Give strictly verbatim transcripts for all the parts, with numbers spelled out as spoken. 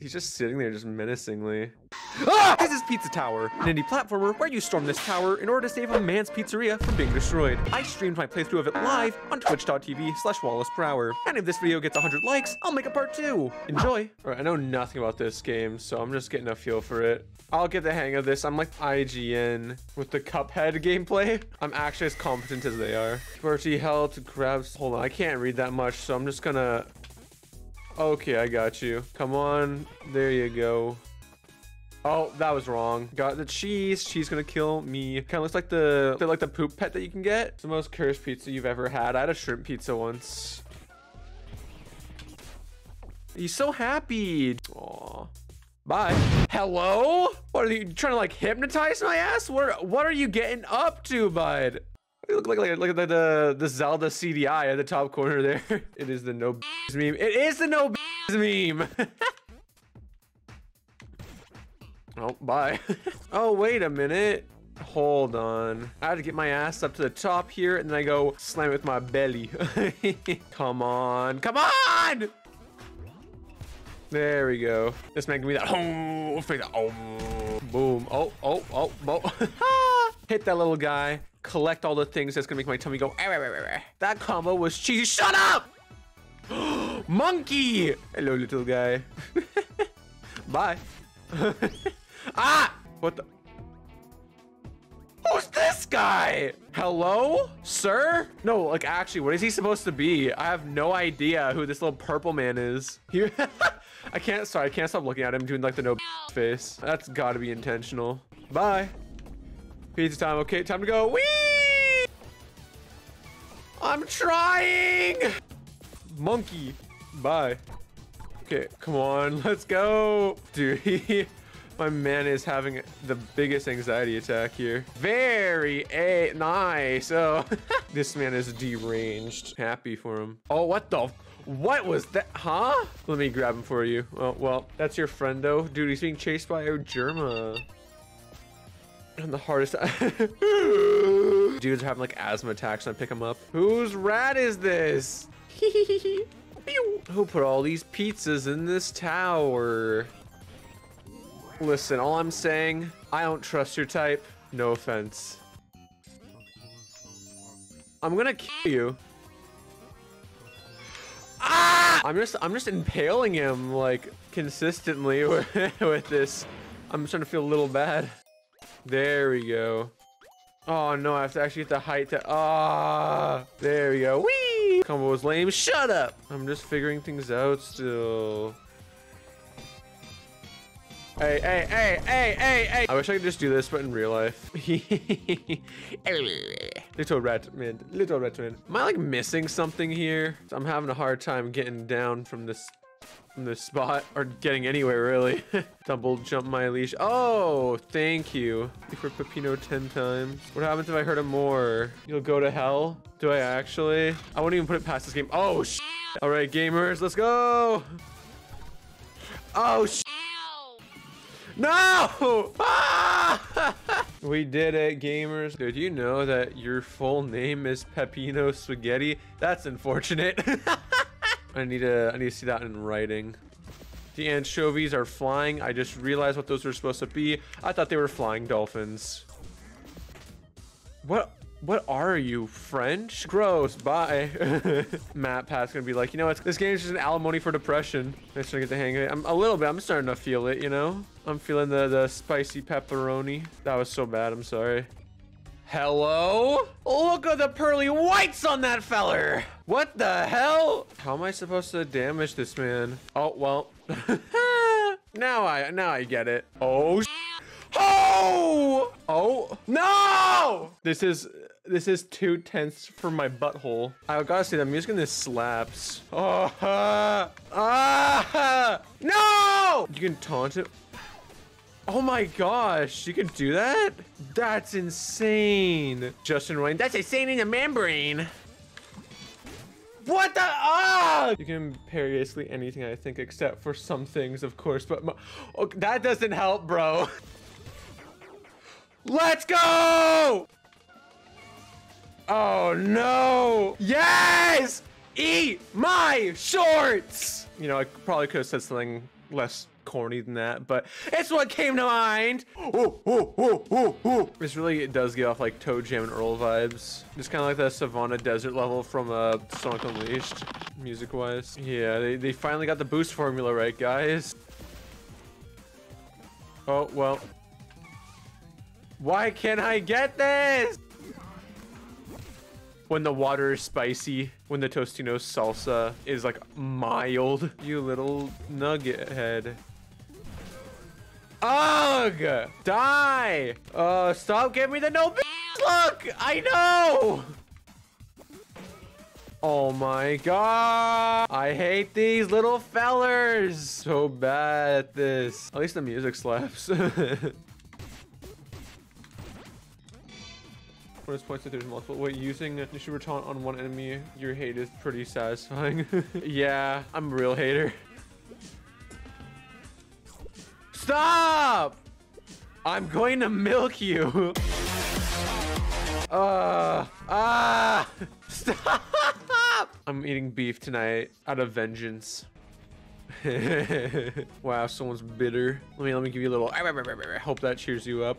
He's just sitting there, just menacingly. Ah! This is Pizza Tower, an indie platformer where you storm this tower in order to save a man's pizzeria from being destroyed. I streamed my playthrough of it live on twitch dot t v slash wallaceprower. And if this video gets one hundred likes, I'll make a part two. Enjoy. All right, I know nothing about this game, so I'm just getting a feel for it. I'll get the hang of this. I'm like I G N with the Cuphead gameplay. I'm actually as competent as they are. Qwerty health grabs. Hold on, I can't read that much, so I'm just gonna... Okay, I got you. Come on. There you go. Oh, that was wrong. Got the cheese. Cheese gonna kill me. Kind of looks like the like the poop pet that you can get. It's the most cursed pizza you've ever had. I had a shrimp pizza once. He's so happy. Aw. Bye. Hello? What are you trying to like hypnotize my ass? What what are you getting up to, bud? You look like look, look at the, the the Zelda C D I at the top corner there. It is the no b****s meme. It is the no b****s meme. Oh, bye. Oh, wait a minute. Hold on. I had to get my ass up to the top here, and then I go slam it with my belly. Come on, come on! There we go. This man give me that. Oh, oh, boom. Oh, oh, oh, oh. Hit that little guy. Collect all the things that's gonna make my tummy go. Ar, ar, ar, ar. That combo was cheese. Shut up! Monkey! Hello, little guy. Bye. Ah! What the? Who's this guy? Hello, sir? No, like actually, what is he supposed to be? I have no idea who this little purple man is. He... I can't. Sorry, I can't stop looking at him doing like the no face. That's got to be intentional. Bye. Pizza time. Okay, time to go. Whee! I'm trying. Monkey. Bye. Okay, come on. Let's go. Dude, he, my man is having the biggest anxiety attack here. Very a nice. Oh, this man is deranged. Happy for him. Oh, what the? What was that? Huh? Let me grab him for you. Oh, well, that's your friend, though. Dude, he's being chased by a Germa. And the hardest dudes are having like asthma attacks when I pick them up. Whose rat is this? Who put all these pizzas in this tower? Listen, all I'm saying, I don't trust your type. No offense. I'm gonna kill you. Ah! I'm just I'm just impaling him like consistently with, with this. I'm starting to feel a little bad. There we go. Oh no, I have to actually get the height to ah. There we go. Whee! Combo was lame. Shut up. I'm just figuring things out still. Hey, hey, hey, hey, hey, hey. I wish I could just do this, but in real life. Little rat man, little rat man. Am I like missing something here? I'm having a hard time getting down from this. From this spot or getting anywhere really. Double jump my leash. Oh, thank you for Peppino ten times. What happens if I hurt him more? You'll go to hell. Do I actually? I won't even put it past this game. Oh, shit. All right, gamers, let's go. Oh, shit. No! Ah! We did it, gamers. Dude, you know that your full name is Peppino Spaghetti? That's unfortunate. I need to I need to see that in writing. The anchovies are flying. I just realized what those were supposed to be. I thought they were flying dolphins. What what are you, French? Gross. Bye. Matt Pat's gonna be like, you know what? This game is just an alimony for depression. I'm just gonna get the hang of it. I'm a little bit. I'm starting to feel it. You know. I'm feeling the the spicy pepperoni. That was so bad. I'm sorry. Hello? Look at the pearly whites on that feller. What the hell? How am I supposed to damage this man? Oh, well. now I now I get it. Oh, sh oh! Oh, no! This is this is two tenths for my butthole. I gotta say, the music in this slaps. Oh, uh, uh, no! You can taunt it. Oh my gosh, you can do that? That's insane. Justin Ryan, that's insane in the membrane. What the? Ah! You can parry basically anything, I think, except for some things, of course, but my, oh, that doesn't help, bro. Let's go! Oh no! Yes! Eat my shorts! You know, I probably could have said something less corny than that, but it's what came to mind. Ooh, ooh, ooh, ooh, ooh. This really it does give off like Toad Jam and Earl vibes. Just kind of like the Savannah Desert level from uh, Sonic Unleashed, music-wise. Yeah, they, they finally got the boost formula right, guys. Oh, well. Why can't I get this? When the water is spicy, when the Tostino salsa is like mild. You little nugget head. Ugh! Die! Uh, stop giving me the no b- Look! I know! Oh my god! I hate these little fellers! So bad at this. At least the music slaps. Bonus points if there's multiple. Wait, using the Nishibaton on one enemy, your hate is pretty satisfying. Yeah, I'm a real hater. Stop! I'm going to milk you. Uh, ah! Stop! I'm eating beef tonight out of vengeance. Wow, someone's bitter. Let me let me give you a little. Hope that cheers you up.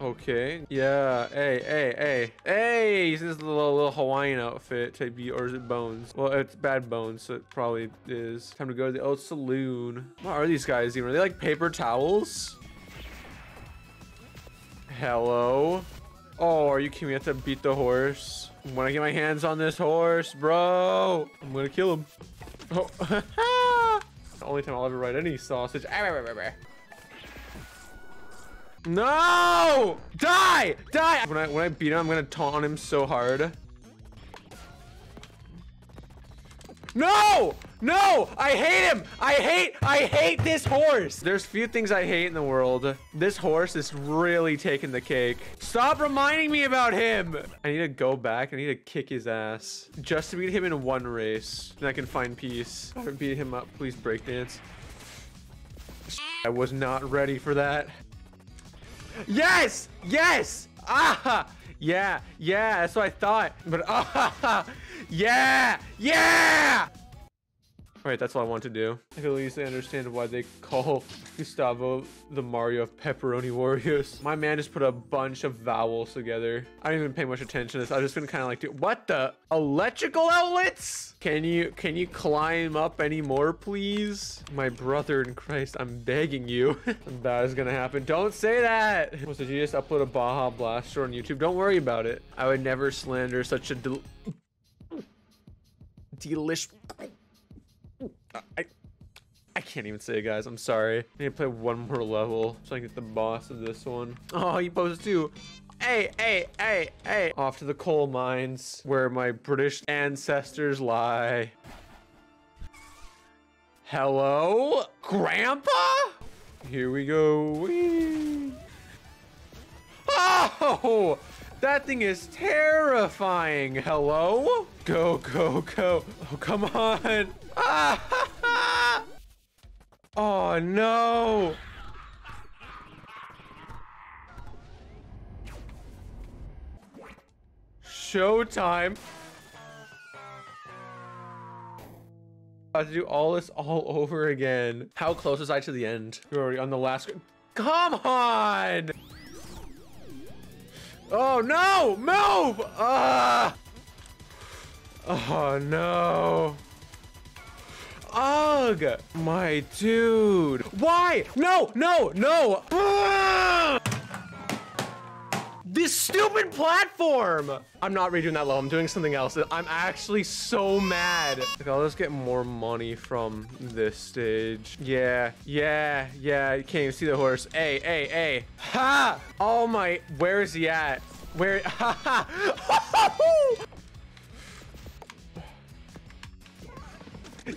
Okay. Yeah. Hey, hey, hey. Hey, this is a little, little Hawaiian outfit type B, or is it bones? Well, it's bad bones, so it probably is. Time to go to the old saloon. What are these guys even? Are they like paper towels? Hello? Oh, are you kidding me? I have to beat the horse. When I get my hands on this horse, bro, I'm gonna kill him. Oh. The only time I'll ever ride any sausage. No! Die! Die! When I when I beat him, I'm gonna taunt him so hard. No! No! I hate him! I hate I hate this horse! There's few things I hate in the world. This horse is really taking the cake. Stop reminding me about him! I need to go back. I need to kick his ass. Just to beat him in one race. Then I can find peace. Or beat him up. Please breakdance. I was not ready for that. Yes! Yes! Ah! Yeah! Yeah! That's what I thought. But ah! Yeah! Yeah! All right, that's all I want to do. I can easily understand why they call Gustavo the Mario of Pepperoni Warriors. My man just put a bunch of vowels together. I don't even pay much attention to this. I've just been kind of like, dude, what the electrical outlets? Can you can you climb up anymore, please? My brother in Christ, I'm begging you. That is gonna happen. Don't say that. Well, did you just upload a Baja Blaster on YouTube? Don't worry about it. I would never slander such a del delish. I, I can't even say it, guys. I'm sorry. I need to play one more level so I can get the boss of this one. Oh, you posted too. Hey, hey, hey, hey. Off to the coal mines where my British ancestors lie. Hello, Grandpa? Here we go. Whee. Oh, that thing is terrifying. Hello? Go, go, go. Oh, come on. Ah! Oh no! Showtime! I have to do all this all over again. How close is I to the end? You're already on the last. Come on! Oh no! Move! Ah! Oh no! Ugh, my dude. Why? No, no, no. Ugh! This stupid platform. I'm not redoing that level. I'm doing something else. I'm actually so mad. Like, I'll just get more money from this stage. Yeah, yeah, yeah. You can't even see the horse. Hey, hey, hey. Ha! Oh my, where is he at? Where? Ha ha!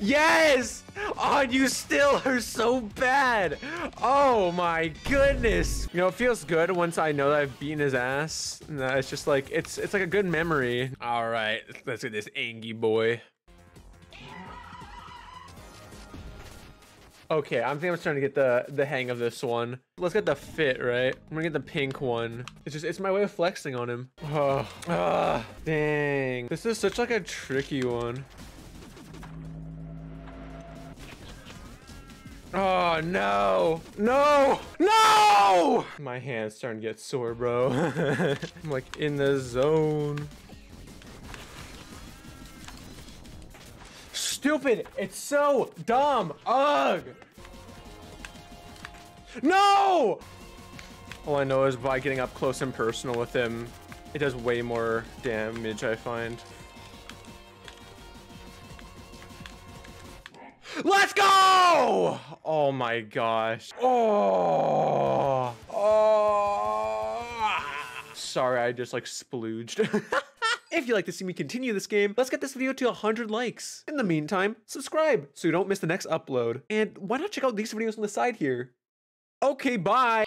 Yes! Oh, you still are so bad. Oh my goodness. You know, it feels good once I know that I've beaten his ass. No, it's just like, it's it's like a good memory. All right, let's get this angry boy. Okay, I'm thinking I'm starting to get the, the hang of this one. Let's get the fit, right? I'm gonna get the pink one. It's just, it's my way of flexing on him. Oh, oh dang. This is such like a tricky one. Oh, no. No. No! My hand's starting to get sore, bro. I'm like in the zone. Stupid. It's so dumb. Ugh. No! All I know is by getting up close and personal with him, it does way more damage, I find. Let's go! Oh my gosh. Oh. Oh. Sorry, I just like splooged. If you'd like to see me continue this game, let's get this video to one hundred likes. In the meantime, subscribe so you don't miss the next upload. And why not check out these videos on the side here? Okay, bye.